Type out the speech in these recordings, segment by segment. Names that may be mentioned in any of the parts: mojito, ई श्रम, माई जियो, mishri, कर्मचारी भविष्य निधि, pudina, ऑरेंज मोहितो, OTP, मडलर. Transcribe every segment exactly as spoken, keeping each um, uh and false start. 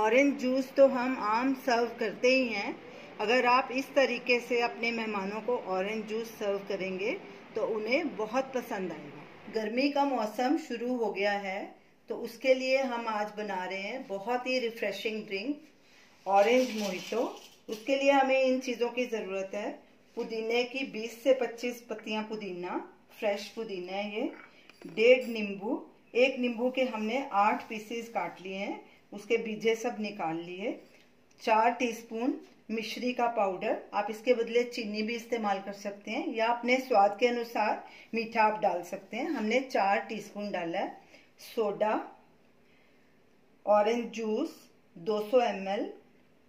Orange juice तो हम आम सर्व करते ही हैं। अगर आप इस तरीके से अपने मेहमानों को ऑरेंज जूस सर्व करेंगे तो उन्हें बहुत पसंद आएगा। गर्मी का मौसम शुरू हो गया है तो उसके लिए हम आज बना रहे हैं बहुत ही रिफ्रेशिंग ड्रिंक ऑरेंज मोहितो। उसके लिए हमें इन चीज़ों की ज़रूरत है। पुदीने की बीस से पच्चीस पत्तियां पुदीना, फ्रेश पुदीना है ये, डेढ़ नींबू, एक नींबू के हमने आठ पीसेस काट लिए हैं, उसके बीजे सब निकाल लिए, चार टीस्पून मिश्री का पाउडर, आप इसके बदले चीनी भी इस्तेमाल कर सकते हैं या अपने स्वाद के अनुसार मीठा आप डाल सकते हैं। हमने चार टीस्पून डाला है। सोडा, ऑरेंज जूस दो सौ एम एल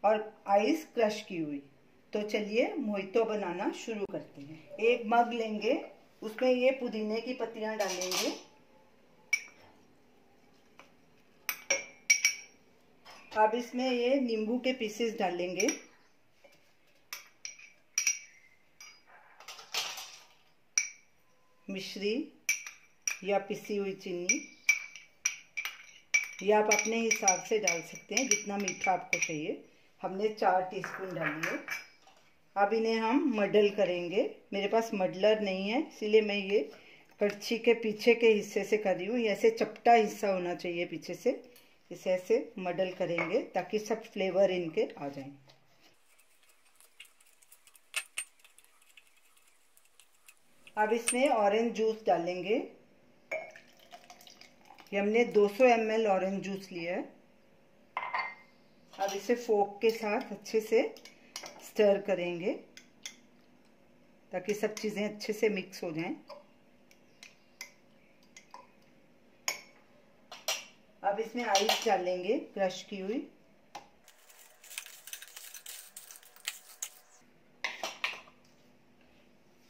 और आइस क्रश की हुई। तो चलिए मोहितो बनाना शुरू करते हैं। एक मग लेंगे, उसमें ये पुदीने की पत्तियां डालेंगे, अब इसमें ये नींबू के पीसेस डालेंगे, मिश्री या पिसी हुई चीनी, या आप अपने हिसाब से डाल सकते हैं जितना मीठा आपको चाहिए। हमने चार टीस्पून डाली। अब इन्हें हम मडल करेंगे। मेरे पास मडलर नहीं है इसलिए मैं ये कड़छी के पीछे के हिस्से से कर रही हूँ। ऐसे चपटा हिस्सा होना चाहिए पीछे से, इसे ऐसे मडल करेंगे ताकि सब फ्लेवर इनके आ जाएं। अब इसमें ऑरेंज जूस डालेंगे। ये हमने दो सौ एम एल ऑरेंज जूस लिया है। अब इसे फोक के साथ अच्छे से स्टर करेंगे ताकि सब चीज़ें अच्छे से मिक्स हो जाएं। अब इसमें आइस डालेंगे क्रश की हुई।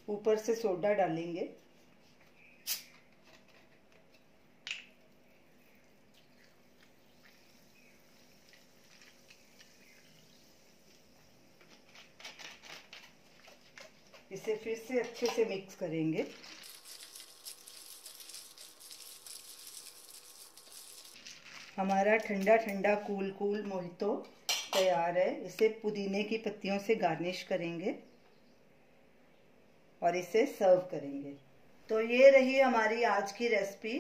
ऊपर से सोडा डालेंगे। इसे फिर से अच्छे से मिक्स करेंगे। हमारा ठंडा ठंडा कूल कूल मोहितो तैयार है। इसे पुदीने की पत्तियों से गार्निश करेंगे और इसे सर्व करेंगे। तो ये रही हमारी आज की रेसिपी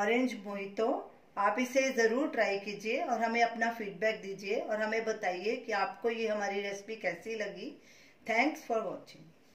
ऑरेंज मोहितो। आप इसे ज़रूर ट्राई कीजिए और हमें अपना फीडबैक दीजिए और हमें बताइए कि आपको ये हमारी रेसिपी कैसी लगी। Thanks for watching.